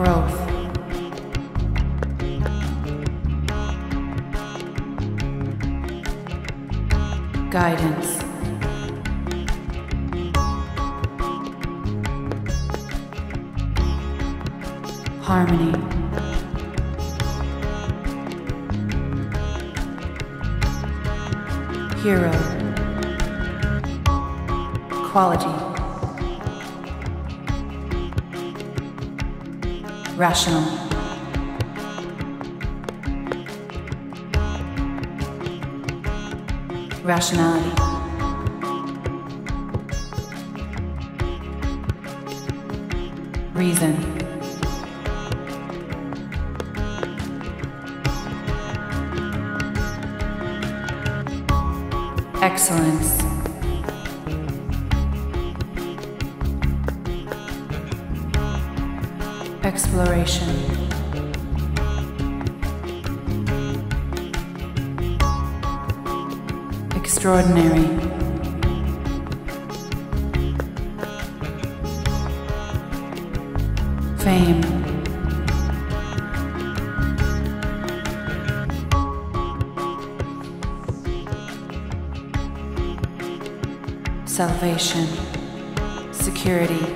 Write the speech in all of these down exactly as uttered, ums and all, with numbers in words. growth. Guidance. Harmony. Hero. Quality. Rational. Rationality. Reason. Excellence. Exploration. Extraordinary. Fame. Salvation. Security.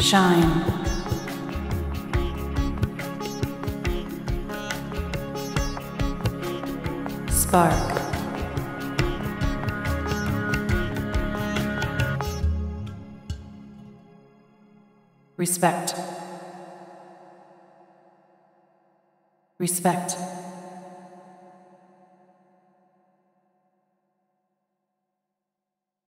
Shine. Spark. Respect. Respect.